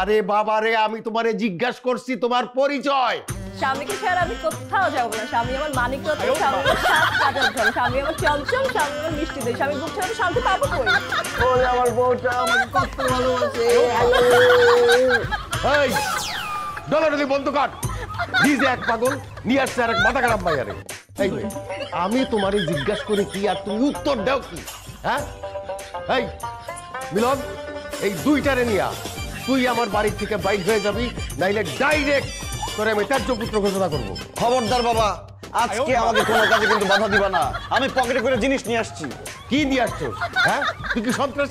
আরে বাবা রে, আমি তোমারে জিজ্ঞাসা করছি তোমার পরিচয়। স্বামীকে ছাড়া আমি কোথাও যাবো না। স্বামী আমার মানিক রতন, স্বামী আমার সাত কাটার ধন, স্বামী আমার চমচম, স্বামী আমার মিষ্টি দই, স্বামী বুক ছাড়া শান্তি পাবো কই? ওরে আমার বউটা আমার কত ভালোবাসে। এই ডলাডলি বন্ধ কর, ডিজে এক পাগল নিয়ে আসছে আর এক মাথা খারাপ ভাই। আরে এই আমি তোমারে জিজ্ঞাসা করি কি আর তুমি উত্তর দাও কি? হ্যাঁ এই মিলন, এই দুইটারে নিয়া তুই আমার বাড়ি থেকে বাইক হয়ে যাবি, নাইলে ডাইরেক্ট তোরে আমি ত্যায্য পুত্র ঘোষণা করবো। খবরদার বাবা, আজকে আমাকে কোনো কাজে কিন্তু বাধা দিবা না। আমি পকেটে করে জিনিস নিয়ে আসছি। কি নিয়ে আসছো? হ্যাঁ তুই কি সন্ত্রাস?